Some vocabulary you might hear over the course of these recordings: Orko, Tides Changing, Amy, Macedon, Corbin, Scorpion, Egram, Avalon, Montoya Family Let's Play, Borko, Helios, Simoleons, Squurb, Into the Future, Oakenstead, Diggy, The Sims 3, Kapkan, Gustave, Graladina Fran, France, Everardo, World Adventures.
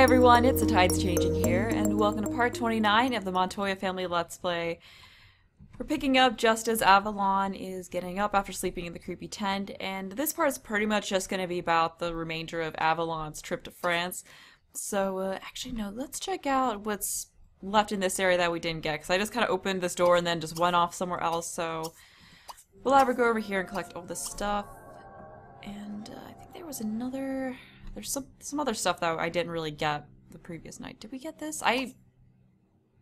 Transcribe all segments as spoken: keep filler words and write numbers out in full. Hi everyone, it's the Tides Changing here, and welcome to part twenty-nine of the Montoya Family Let's Play. We're picking up just as Avalon is getting up after sleeping in the creepy tent, and this part is pretty much just going to be about the remainder of Avalon's trip to France. So, uh, actually no, let's check out what's left in this area that we didn't get, because I just kind of opened this door and then just went off somewhere else, so we'll have her go over here and collect all this stuff. And uh, I think there was another... There's some some other stuff that I didn't really get the previous night. Did we get this? I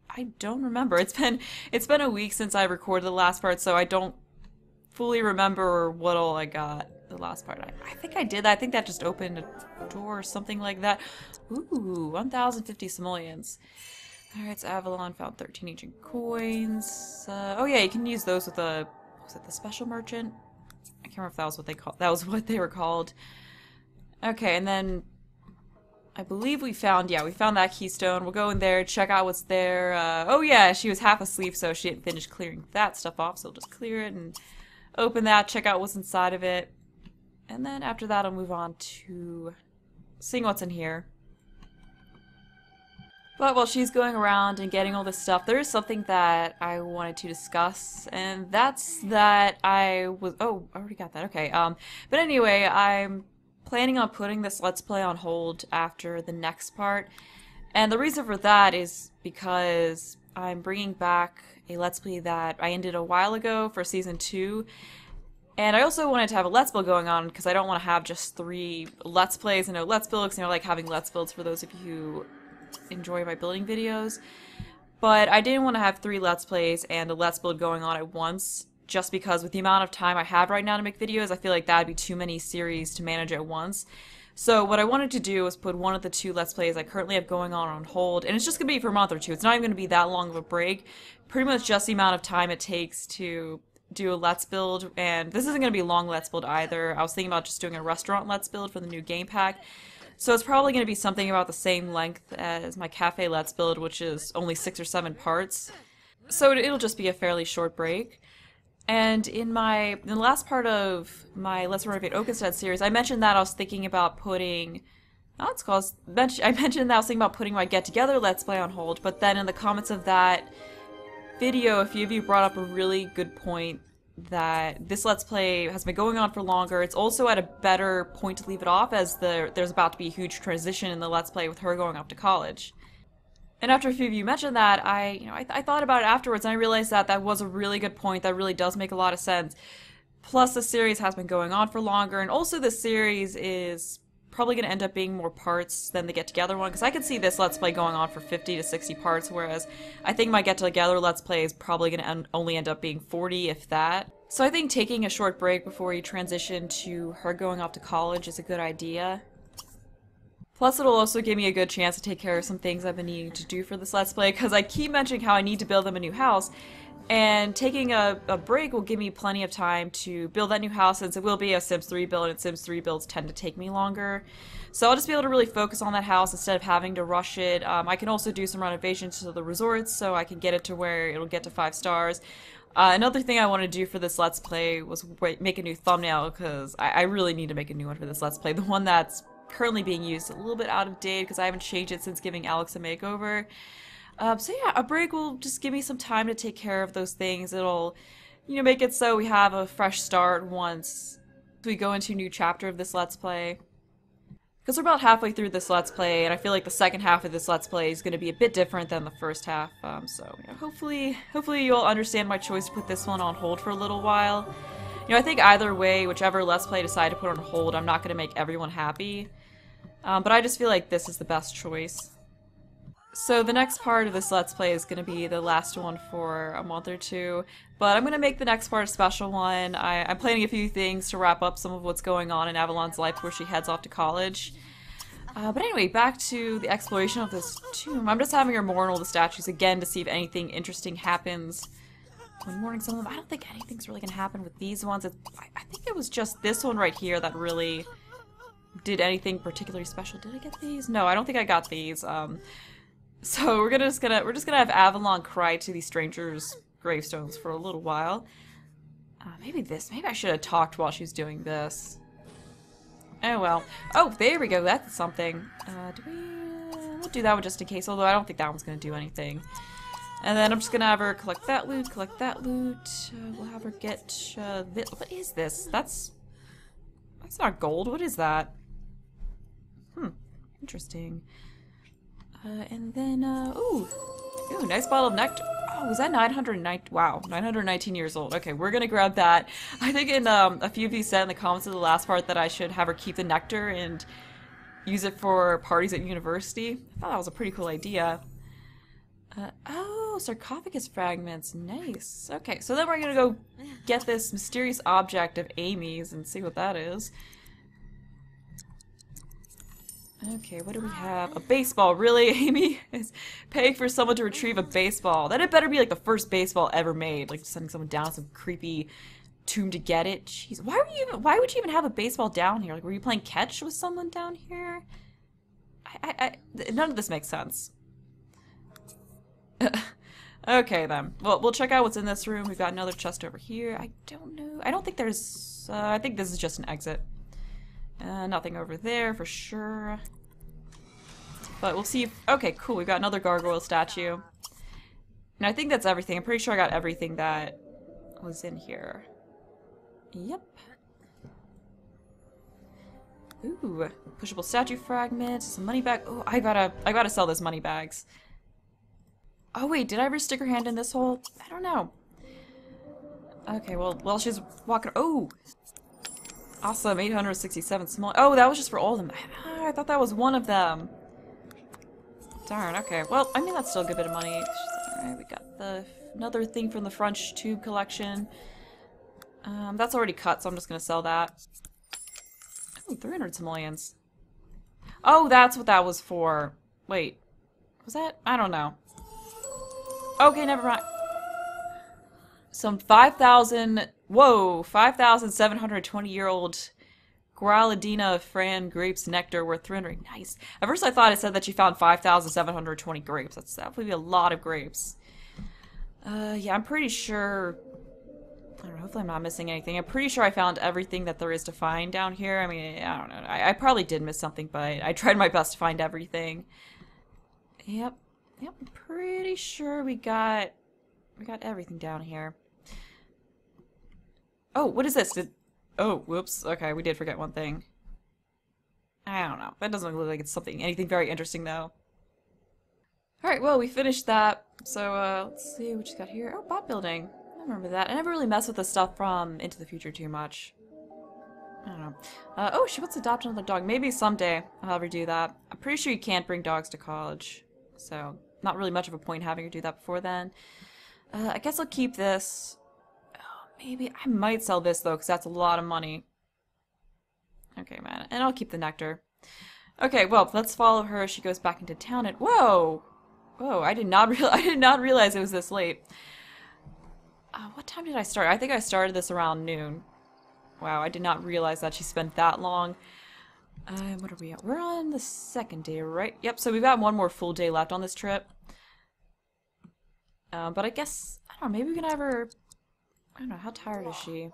I don't remember. It's been it's been a week since I recorded the last part, so I don't fully remember what all I got the last part. I, I think I did that. I think that just opened a door or something like that. Ooh, one thousand fifty simoleons. All right, so Avalon found thirteen ancient coins. Uh, oh yeah, you can use those with a was it the special merchant? I can't remember if that was what they called. That was what they were called. Okay, and then I believe we found, yeah, we found that keystone. We'll go in there, check out what's there. Uh, oh yeah, she was half asleep, so she didn't finish clearing that stuff off, so we'll just clear it and open that, check out what's inside of it. And then after that, I'll move on to seeing what's in here. But while she's going around and getting all this stuff, there is something that I wanted to discuss, and that's that I was, oh, I already got that, okay. Um, but anyway, I'm planning on putting this Let's Play on hold after the next part, and the reason for that is because I'm bringing back a Let's Play that I ended a while ago for season two, and I also wanted to have a Let's Build going on because I don't want to have just three Let's Plays and no Let's Builds, because I like having Let's Builds for those of you who enjoy my building videos, but I didn't want to have three Let's Plays and a Let's Build going on at once. Just because with the amount of time I have right now to make videos, I feel like that'd be too many series to manage at once. So what I wanted to do was put one of the two Let's Plays I currently have going on on hold, and it's just going to be for a month or two. It's not even going to be that long of a break. Pretty much just the amount of time it takes to do a Let's Build, and this isn't going to be a long Let's Build either. I was thinking about just doing a restaurant Let's Build for the new game pack. So it's probably going to be something about the same length as my cafe Let's Build, which is only six or seven parts. So it'll just be a fairly short break. And in my in the last part of my Let's Renovate Oakenstead series, I mentioned that I was thinking about putting, oh, it's called, I mentioned that I was thinking about putting my Get Together Let's Play on hold, but then in the comments of that video, a few of you brought up a really good point that this Let's Play has been going on for longer. It's also at a better point to leave it off, as the, there's about to be a huge transition in the Let's Play with her going off to college. And after a few of you mentioned that, I, you know, I, th I thought about it afterwards, and I realized that that was a really good point. That really does make a lot of sense. Plus, the series has been going on for longer, and also the series is probably going to end up being more parts than the Get Together one, because I could see this Let's Play going on for fifty to sixty parts, whereas I think my Get Together Let's Play is probably going to end, only end up being forty, if that. So I think taking a short break before you transition to her going off to college is a good idea. Plus, it'll also give me a good chance to take care of some things I've been needing to do for this Let's Play, because I keep mentioning how I need to build them a new house, and taking a, a break will give me plenty of time to build that new house, since it will be a Sims three build, and Sims three builds tend to take me longer. So I'll just be able to really focus on that house instead of having to rush it. Um, I can also do some renovations to the resorts, so I can get it to where it'll get to five stars. Uh, another thing I want to do for this Let's Play was make a new thumbnail, because I, I really need to make a new one for this Let's Play. The one that's currently being used a little bit out of date because I haven't changed it since giving Alex a makeover. Um, so yeah, a break will just give me some time to take care of those things. It'll, you know, make it so we have a fresh start once we go into a new chapter of this Let's Play. Because we're about halfway through this Let's Play, and I feel like the second half of this Let's Play is going to be a bit different than the first half. Um, so yeah, hopefully, hopefully you'll understand my choice to put this one on hold for a little while. You know, I think either way, whichever Let's Play I decide to put on hold, I'm not going to make everyone happy. Um, but I just feel like this is the best choice. So the next part of this Let's Play is going to be the last one for a month or two. But I'm going to make the next part a special one. I, I'm planning a few things to wrap up some of what's going on in Avalon's life before she heads off to college. Uh, but anyway, back to the exploration of this tomb. I'm just having her mourn all the statues again to see if anything interesting happens. When mourning some of them, I don't think anything's really gonna happen with these ones. It's, I think it was just this one right here that really did anything particularly special. Did I get these? No, I don't think I got these. Um, so we're gonna just gonna we're just gonna have Avalon cry to these strangers' gravestones for a little while. Uh, maybe this. Maybe I should have talked while she was doing this. Oh well. Oh, there we go. That's something. Uh, do we? we'll do that one just in case, although I don't think that one's going to do anything. And then I'm just going to have her collect that loot, collect that loot. Uh, we'll have her get uh, this. What is this? That's... That's not gold. What is that? Hmm. Interesting. Uh, and then, uh, ooh. Ooh, nice bottle of nectar. Oh, was that nine hundred nineteen? Wow, nine hundred nineteen years old. Okay, we're going to grab that. I think in um, a few of you said in the comments of the last part that I should have her keep the nectar and use it for parties at university. I thought that was a pretty cool idea. Uh, oh, sarcophagus fragments. Nice. Okay, so then we're going to go get this mysterious object of Amy's and see what that is. Okay, what do we have? A baseball. Really? Amy is paying for someone to retrieve a baseball. That had better be like the first baseball ever made. Like sending someone down some creepy tomb to get it. Jeez. Why were you even, why would you even have a baseball down here? Like, were you playing catch with someone down here? I, I, I none of this makes sense. Okay then. Well, we'll check out what's in this room. We've got another chest over here. I don't know. I don't think there's... Uh, I think this is just an exit. Uh, nothing over there for sure. But we'll see if... Okay, cool. We've got another gargoyle statue. And I think that's everything. I'm pretty sure I got everything that was in here. Yep. Ooh. Pushable statue fragment. Some money bag. Oh, I gotta... I gotta sell those money bags. Oh wait, did I ever stick her hand in this hole? I don't know. Okay, well, while she's walking... Oh! Awesome, eight hundred sixty-seven small... Oh, that was just for all of them. Ah, I thought that was one of them. Darn, okay. Well, I mean, that's still a good bit of money. Alright, we got the another thing from the French tube collection. Um, that's already cut, so I'm just going to sell that. Oh, three hundred simoleons. Oh, that's what that was for. Wait. Was that? I don't know. Okay, never mind. Some five thousand... Whoa, five thousand seven hundred twenty year old Graladina Fran grapes nectar worth three hundred. Nice. At first I thought it said that she found five thousand seven hundred twenty grapes. That's definitely a lot of grapes. Uh, yeah, I'm pretty sure... I don't know, hopefully I'm not missing anything. I'm pretty sure I found everything that there is to find down here. I mean, I don't know. I, I probably did miss something, but I tried my best to find everything. Yep. Yep, I'm pretty sure we got... We got everything down here. Oh, what is this? Did, oh, whoops. Okay, we did forget one thing. I don't know. That doesn't look like it's something, anything very interesting, though. Alright, well, we finished that. So, uh, let's see what she's got here. Oh, bot building. I remember that. I never really mess with the stuff from Into the Future too much. I don't know. Uh, oh, she wants to adopt another dog. Maybe someday I'll have her do that. I'm pretty sure you can't bring dogs to college. So, not really much of a point having her do that before then. Uh, I guess I'll keep this. Oh, maybe I might sell this though, because that's a lot of money. Okay, man, and I'll keep the nectar. Okay, well, let's follow her as she goes back into town. And whoa, whoa! I did not real I did not realize it was this late. Uh, what time did I start? I think I started this around noon. Wow, I did not realize that she spent that long. Uh, what are we at? We're on the second day, right? Yep. So we've got one more full day left on this trip. Um, but I guess, I don't know, maybe we can have her, I don't know, how tired is she?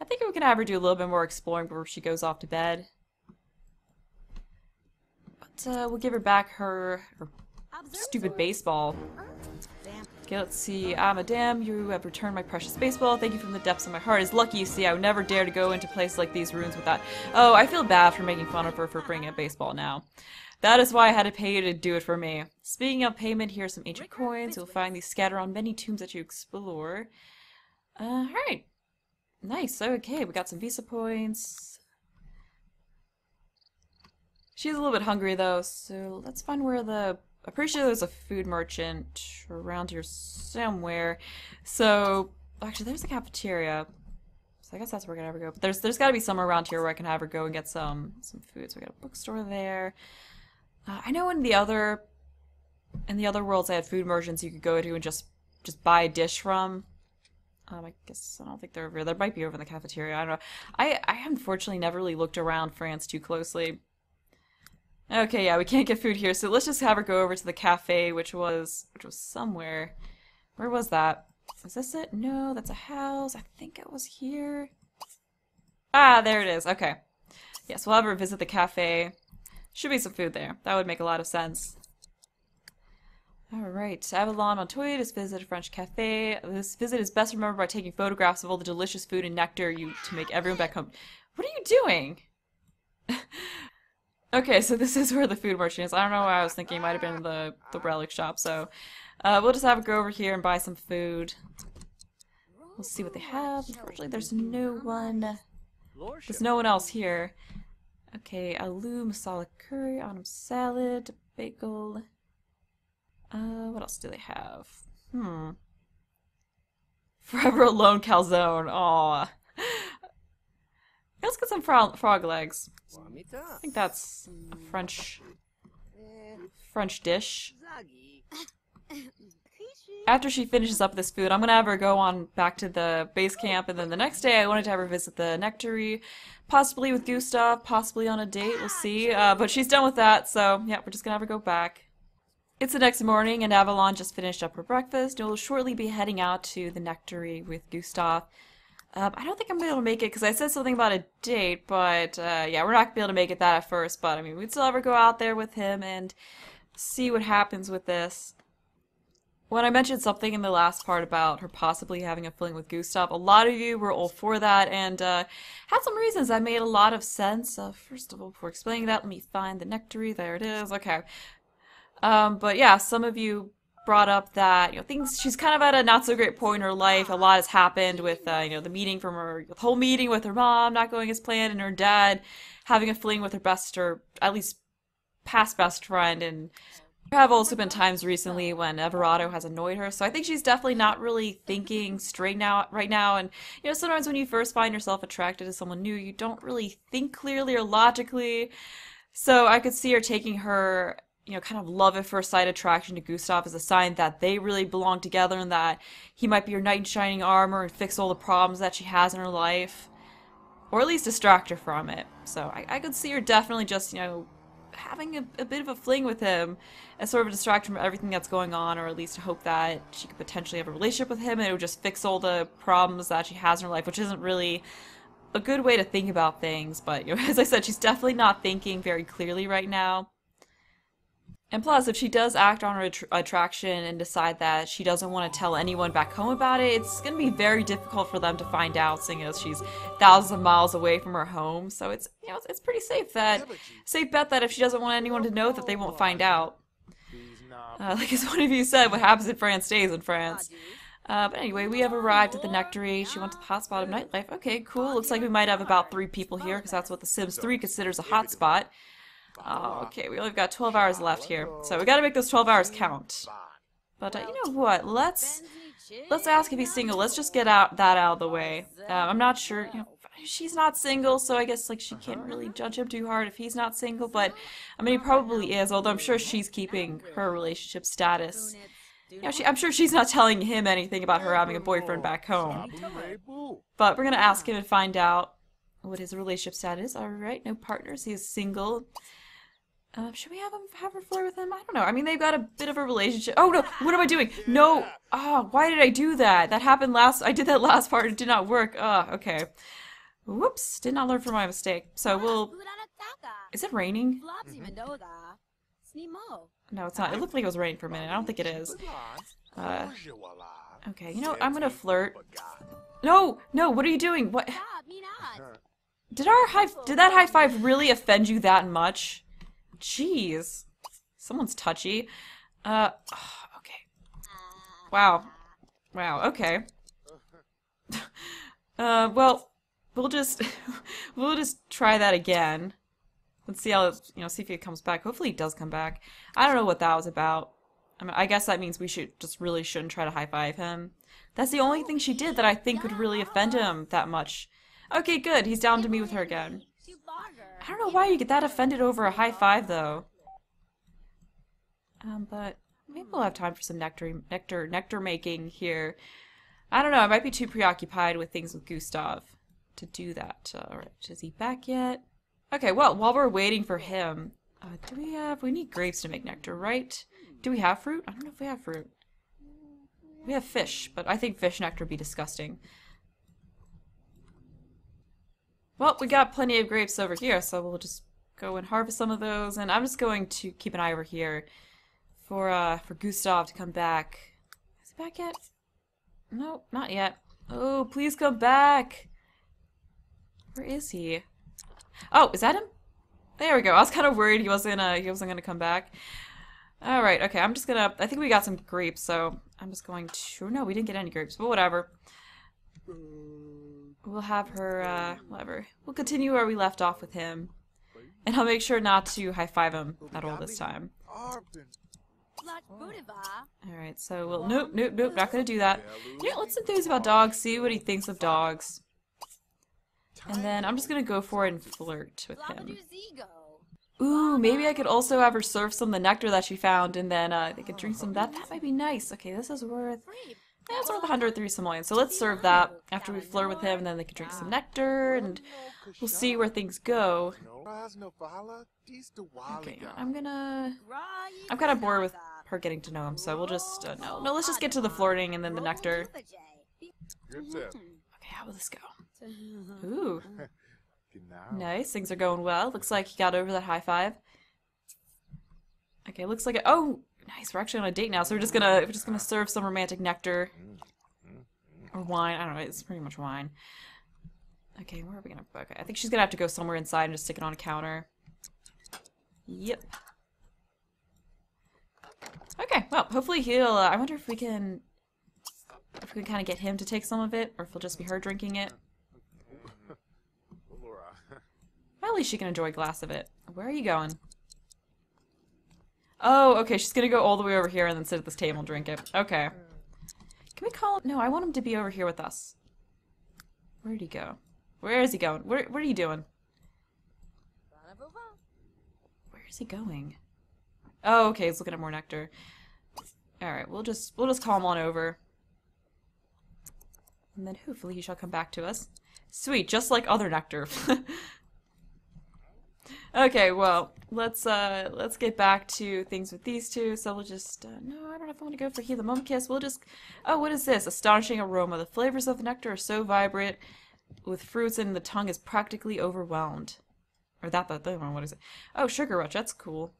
I think we can have her do a little bit more exploring before she goes off to bed. But, uh, we'll give her back her, her stupid baseball. Okay, let's see. Ah, madame, you have returned my precious baseball. Thank you from the depths of my heart. It's lucky, you see, I would never dare to go into places like these ruins without... Oh, I feel bad for making fun of her for bringing a baseball now. That is why I had to pay you to do it for me. Speaking of payment, here are some ancient coins. You'll find these scattered on many tombs that you explore. Uh, alright. Nice. Okay, we got some Visa points. She's a little bit hungry, though, so let's find where the... I'm pretty sure there's a food merchant around here somewhere. So, actually, there's a cafeteria. So I guess that's where we're going to have her go. But there's, there's got to be somewhere around here where I can have her go and get some, some food. So we got a bookstore there. Uh, I know in the other, in the other worlds, I had food merchants you could go to and just just buy a dish from. Um, I guess I don't think they're over. There might be over in the cafeteria. I don't know. I I unfortunately never really looked around France too closely. Okay, yeah, we can't get food here, so let's just have her go over to the cafe, which was which was somewhere. Where was that? Is this it? No, that's a house. I think it was here. Ah, there it is. Okay. Yes, we'll have her visit the cafe. Should be some food there. That would make a lot of sense. Alright, Avalon, Montoya, just visited a French cafe. This visit is best remembered by taking photographs of all the delicious food and nectar you to make everyone back home. What are you doing? Okay, so this is where the food merchant is. I don't know why I was thinking it might have been the, the relic shop, so uh, we'll just have a go over here and buy some food. We'll see what they have. Unfortunately, there's no one. There's no one else here. Okay, aloo, masala curry, autumn salad, bagel. Uh, what else do they have? Hmm. Forever alone calzone. Aww. Let's get some frog, frog legs. I think that's a French French dish. After she finishes up this food, I'm gonna have her go on back to the base camp, and then the next day I wanted to have her visit the nectary, possibly with Gustave, possibly on a date, we'll see. Uh, but she's done with that, so yeah, we're just gonna have her go back. It's the next morning, and Avalon just finished up her breakfast, and we'll shortly be heading out to the nectary with Gustave. Um, I don't think I'm going to be able to make it because I said something about a date, but uh, yeah, we're not going to be able to make it that at first, but I mean, we'd still ever go out there with him and see what happens with this. When I mentioned something in the last part about her possibly having a fling with Gustave, a lot of you were all for that and uh, had some reasons that made a lot of sense. Uh, first of all, before explaining that, let me find the nectary. There it is. Okay. Um, but yeah, some of you brought up that, you know, things, she's kind of at a not so great point in her life. A lot has happened with, uh, you know, the meeting from her, the whole meeting with her mom not going as planned, and her dad having a fling with her best, or at least past best friend, and there have also been times recently when Everardo has annoyed her. So I think she's definitely not really thinking straight now, right now, and, you know, sometimes when you first find yourself attracted to someone new, you don't really think clearly or logically. So I could see her taking her, you know, kind of love at first sight attraction to Gustave is a sign that they really belong together and that he might be her knight in shining armor and fix all the problems that she has in her life, or at least distract her from it. So I, I could see her definitely just, you know, having a, a bit of a fling with him as sort of a distraction from everything that's going on, or at least hope that she could potentially have a relationship with him and it would just fix all the problems that she has in her life, which isn't really a good way to think about things. But, you know, as I said, she's definitely not thinking very clearly right now. And plus, if she does act on her att attraction and decide that she doesn't want to tell anyone back home about it, it's going to be very difficult for them to find out, seeing as she's thousands of miles away from her home. So it's, you know, it's, it's pretty safe that safe bet that if she doesn't want anyone to know, that they won't find out. Uh, like as one of you said, what happens in France stays in France. Uh, but anyway, we have arrived at the nectary. She went to the hotspot of nightlife. Okay, cool. Looks like we might have about three people here because that's what The Sims three considers a hotspot. Oh, okay, we only got twelve hours left here, so we gotta make those twelve hours count. But uh, you know what, let's let's ask if he's single. Let's just get out that out of the way. Uh, I'm not sure, you know, she's not single, so I guess like she can't really judge him too hard if he's not single, but I mean, he probably is, although I'm sure she's keeping her relationship status. You know, she, I'm sure she's not telling him anything about her having a boyfriend back home. But we're gonna ask him and find out what his relationship status is. Alright, no partners, he is single. Uh, should we have him have her flirt with him? I don't know. I mean, they've got a bit of a relationship. Oh no! What am I doing? No! Ah, oh, why did I do that? That happened last. I did that last part and it did not work. Ah, oh, okay. Whoops! Did not learn from my mistake. So we'll. Is it raining? No, it's not. It looked like it was raining for a minute. I don't think it is. Uh, okay. You know, I'm gonna flirt. No, no. What are you doing? What? Did our high? Did that high five really offend you that much? Jeez, someone's touchy. Uh, oh, okay. Wow. Wow, okay. uh, well, we'll just, we'll just try that again. Let's see how, it, you know, see if it comes back. Hopefully it does come back. I don't know what that was about. I mean, I guess that means we should, just really shouldn't try to high-five him. That's the only thing she did that I think would really offend him that much. Okay, good, he's down to meet with her again. I don't know why you get that offended over a high five, though. Um, but maybe we'll have time for some nectar, nectar, nectar making here. I don't know. I might be too preoccupied with things with Gustave to do that. All right, is he back yet? Okay. Well, while we're waiting for him, uh, do we have? We need grapes to make nectar, right? Do we have fruit? I don't know if we have fruit. We have fish, but I think fish nectar would be disgusting. Well, we got plenty of grapes over here, so we'll just go and harvest some of those, and I'm just going to keep an eye over here for uh for Gustave to come back. Is he back yet? No, not yet. Oh, please come back. Where is he? Oh, is that him? There we go. I was kind of worried he wasn't uh he wasn't gonna come back. All right. Okay. I'm just gonna. I think we got some grapes, so I'm just going to. No, we didn't get any grapes, but whatever. We'll have her. Uh, whatever. We'll continue where we left off with him, and I'll make sure not to high five him at all this time. All right. So we'll. Nope. Nope. Nope. Not gonna do that. Yeah. Let's enthuse about dogs. See what he thinks of dogs. And then I'm just gonna go for it and flirt with him. Ooh, maybe I could also have her serve some of the nectar that she found, and then uh, they could drink some of that. That might be nice. Okay, this is worth... Yeah, it's worth one hundred three simoleons, so let's serve that after we flirt with him, and then they could drink some nectar, and we'll see where things go. Okay, I'm gonna... I'm kind of bored with her getting to know him, so we'll just... Uh, no, no, let's just get to the flirting and then the nectar. Okay, how will this go? Ooh. Nice, things are going well. Looks like he got over that high five. Okay, looks like it. Oh, nice. We're actually on a date now, so we're just gonna we're just gonna serve some romantic nectar or wine. I don't know. It's pretty much wine. Okay, where are we gonna? Okay, I think she's gonna have to go somewhere inside and just stick it on a counter. Yep. Okay. Well, hopefully he'll. Uh, I wonder if we can if we can kind of get him to take some of it, or if it'll just be her drinking it. At least she can enjoy a glass of it. Where are you going? Oh, okay, she's gonna go all the way over here and then sit at this table and drink it. Okay. Can we call him? No, I want him to be over here with us. Where'd he go? Where is he going? Where, what are you doing? Where is he going? Oh, okay, he's looking at more nectar. Alright, we'll just, we'll just call him on over. And then hopefully he shall come back to us. Sweet, just like other nectar. Okay, well, let's uh, let's get back to things with these two. So we'll just, uh, no, I don't know if I want to go for Heal the Mum Kiss. We'll just, oh, what is this? Astonishing aroma. The flavors of the nectar are so vibrant with fruits, and the tongue is practically overwhelmed. Or that, that, that one, what is it? Oh, Sugar Rush, that's cool.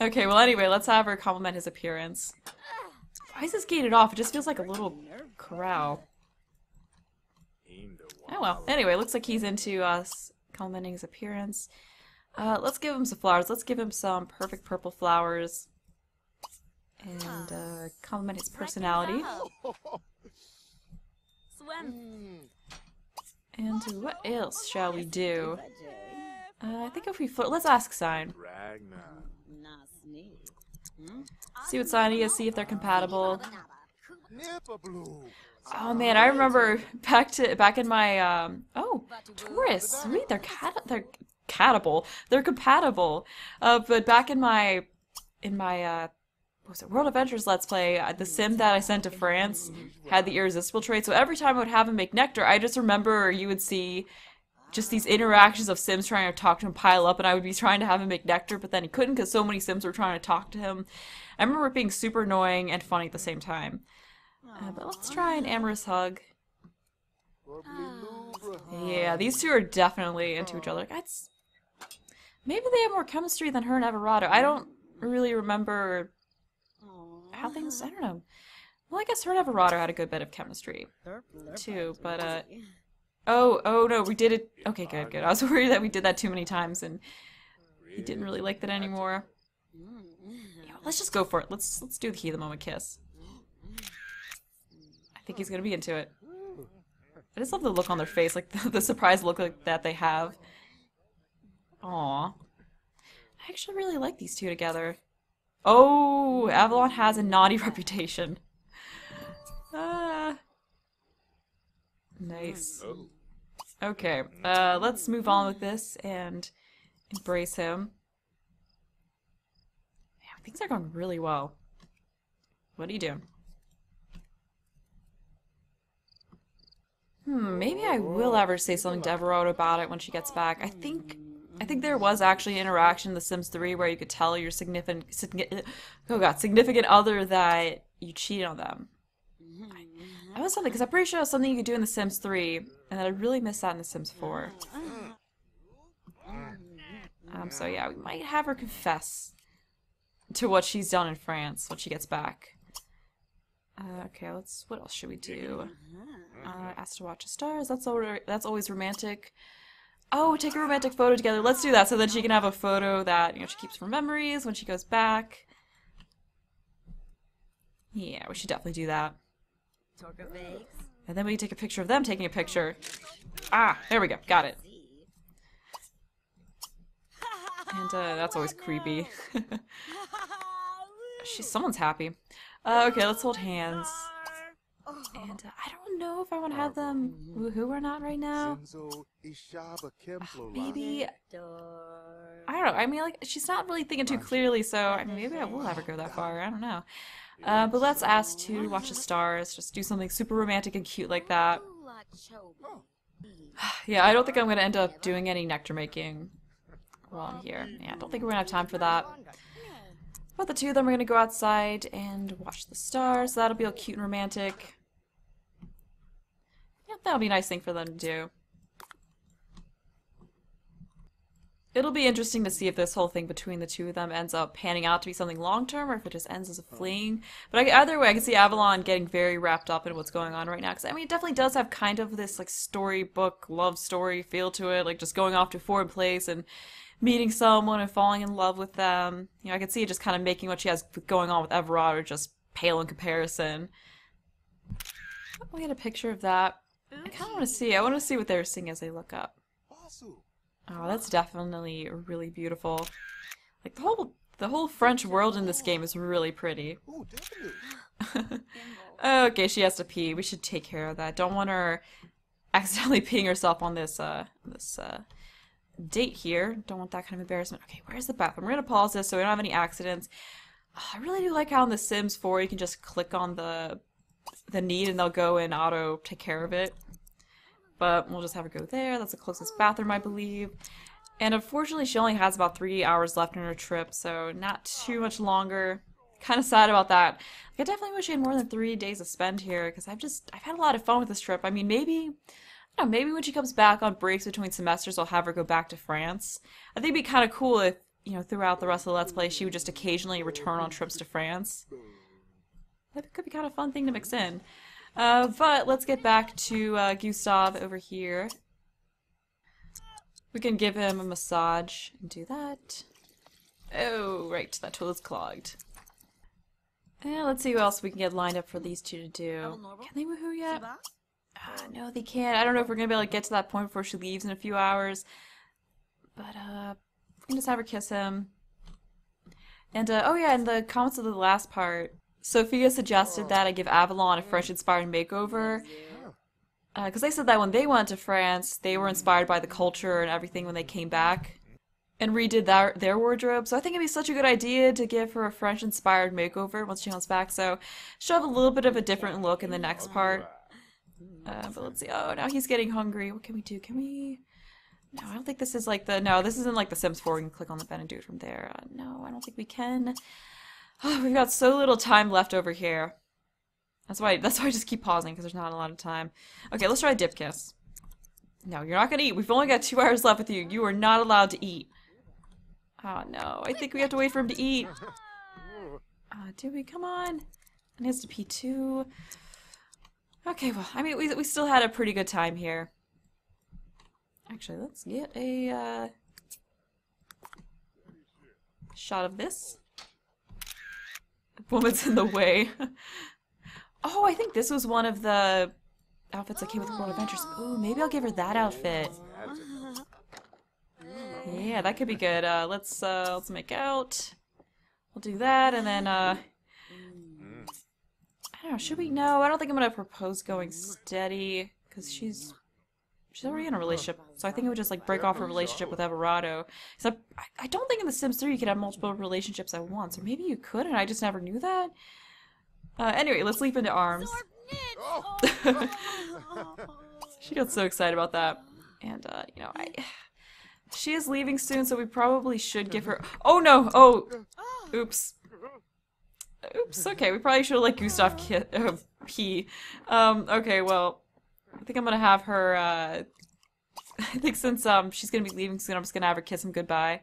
Okay, well, anyway, let's have her compliment his appearance. Why is this gated off? It just feels like a little corral. Oh, well, anyway, looks like he's into us. Commenting his appearance. Uh, let's give him some flowers. Let's give him some perfect purple flowers. And uh, compliment his personality. And what else shall we do? Uh, I think if we flirt, let's ask Sign. See what Sign is, see if they're compatible. Oh man, I remember back to back in my um oh Taurus, sweet, they're cat they're catable they're compatible. Uh, but back in my in my uh what was it World Adventures Let's Play, uh, the sim that I sent to France had the irresistible trait. So every time I would have him make nectar, I just remember you would see just these interactions of Sims trying to talk to him pile up, and I would be trying to have him make nectar, but then he couldn't because so many Sims were trying to talk to him. I remember it being super annoying and funny at the same time. Uh, but let's try an amorous hug. Yeah, these two are definitely into each other. That's... Maybe they have more chemistry than her and Everardo. I don't really remember how things... I don't know. Well, I guess her and Everardo had a good bit of chemistry, too, but, uh... Oh, oh no, we did it... Okay, good, good. I was worried that we did that too many times, and he didn't really like that anymore. Yeah, let's just go for it. Let's let's do the Heal the Moment kiss. I think he's gonna be into it. I just love the look on their face, like the, the surprise look like that they have. Aww. I actually really like these two together. Oh, Avalon has a naughty reputation. Ah. Nice. Okay, uh, let's move on with this and embrace him. Man, things are going really well. What are you doing? Hmm, maybe I will have her say something to Everardo about it when she gets back. I think I think there was actually an interaction in The Sims three where you could tell your significant, significant oh god, significant other that you cheated on them. I, that was something, because I'm pretty sure it was something you could do in The Sims three, and that I really missed that in The Sims four. Um, so yeah, we might have her confess to what she's done in France when she gets back. Uh, okay, let's. What else should we do? Uh, ask to watch the stars. That's all. That's always romantic. Oh, take a romantic photo together. Let's do that so that she can have a photo that, you know, she keeps from memories when she goes back. Yeah, we should definitely do that. And then we can take a picture of them taking a picture. Ah, there we go. Got it. And uh, that's always creepy. She's someone's happy. Uh, okay, let's hold hands. And uh, I don't know if I want to have them woohoo or not right now. Uh, maybe I don't know. I mean, like, she's not really thinking too clearly, so I mean, maybe I will have her go that far. I don't know. Uh, but let's ask to watch the stars. Just do something super romantic and cute like that. Yeah, I don't think I'm going to end up doing any nectar making while I'm here. Yeah, I don't think we're going to have time for that. But the two of them are going to go outside and watch the stars. So that'll be all cute and romantic. Yeah, that'll be a nice thing for them to do. It'll be interesting to see if this whole thing between the two of them ends up panning out to be something long-term or if it just ends as a fling. But I, either way, I can see Avalon getting very wrapped up in what's going on right now. Because, I mean, it definitely does have kind of this, like, storybook, love story feel to it. Like, just going off to a foreign place and meeting someone and falling in love with them. You know, I can see it just kind of making what she has going on with Everardo just pale in comparison. We had a picture of that. I kind of want to see. I want to see what they're seeing as they look up. Oh, that's definitely really beautiful. Like, the whole the whole French world in this game is really pretty. Okay, she has to pee. We should take care of that. Don't want her accidentally peeing herself on this uh this uh date here. Don't want that kind of embarrassment. Okay, where's the bathroom? We're gonna pause this so we don't have any accidents. Oh, I really do like how in The Sims four you can just click on the the need and they'll go and auto take care of it. But we'll just have her go there. That's the closest bathroom, I believe. And unfortunately, she only has about three hours left in her trip, so not too much longer. Kind of sad about that. Like, I definitely wish she had more than three days to spend here, because I've just, I've had a lot of fun with this trip. I mean, maybe, I don't know, maybe when she comes back on breaks between semesters, I'll have her go back to France. I think it'd be kind of cool if, you know, throughout the rest of the Let's Play, she would just occasionally return on trips to France. That could be kind of a fun thing to mix in. Uh, but let's get back to uh, Gustave over here. We can give him a massage and do that. Oh, right, that toilet's clogged. And let's see what else we can get lined up for these two to do. Can they woohoo yet? Uh, no, they can't. I don't know if we're going to be able to get to that point before she leaves in a few hours. But uh, we can just have her kiss him. And uh, oh yeah, in the comments of the last part, Sophia suggested that I give Avalon a French-inspired makeover, because uh, they said that when they went to France, they were inspired by the culture and everything when they came back and redid that, their wardrobe. So I think it'd be such a good idea to give her a French-inspired makeover once she comes back, so she'll have a little bit of a different look in the next part. Uh, but let's see. Oh, now he's getting hungry. What can we do? Can we... No, I don't think this is like the... No, this isn't like The Sims four. We can click on the bed and do it from there. Uh, no, I don't think we can... Oh, we've got so little time left over here. That's why that's why I just keep pausing, because there's not a lot of time. Okay, let's try a dip kiss. No, you're not going to eat. We've only got two hours left with you. You are not allowed to eat. Oh, no. I think we have to wait for him to eat. Uh, do we? Come on. And he has to pee, too. Okay, well, I mean, we, we still had a pretty good time here. Actually, let's get a uh, shot of this. Woman's in the way. Oh, I think this was one of the outfits that came with World Adventures. Ooh, maybe I'll give her that outfit. Yeah, that could be good. Uh, let's uh, let's make out. We'll do that, and then uh, I don't know. Should we? No, I don't think I'm gonna propose going steady, because she's she's already in a relationship. So I think it would just like break off her relationship with Everardo. So I, I don't think in The Sims three you could have multiple relationships at once, or maybe you could, and I just never knew that. Uh, anyway, let's leap into arms. She got so excited about that, and uh, you know, I. She is leaving soon, so we probably should give her. Oh no! Oh, oops. Oops. Okay, we probably should have let Gustave ki uh, pee. Um, okay, well, I think I'm gonna have her. Uh, I think since um she's gonna be leaving soon, I'm just gonna have her kiss him goodbye.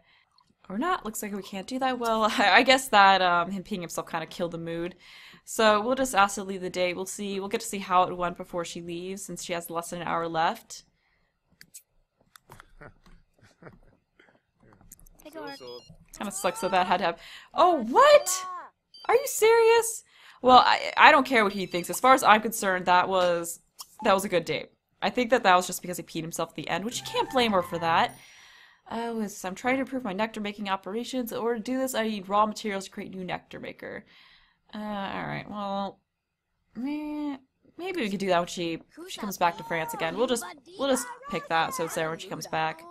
Or not. Looks like we can't do that. Well, I guess that um, him peeing himself kind of killed the mood. So we'll just ask her to leave the date. We'll see. We'll get to see how it went before she leaves, since she has less than an hour left. Kind of sucks that that had to happen. Oh, what? Are you serious? Well, I, I don't care what he thinks. As far as I'm concerned, that was that was a good date. I think that that was just because he peed himself at the end, which you can't blame her for that. Oh, uh, I'm trying to improve my nectar making operations. In order to do this, I need raw materials to create a new nectar maker. Uh, alright, well, meh, maybe we could do that when she, she comes back to France again. We'll just, we'll just pick that so it's there when she comes back.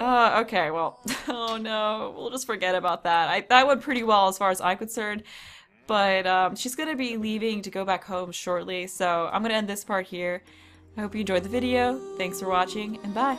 Uh, okay, well, oh no, we'll just forget about that. I, that went pretty well as far as I'm concerned, but um, she's going to be leaving to go back home shortly, so I'm going to end this part here. I hope you enjoyed the video. Thanks for watching, and bye!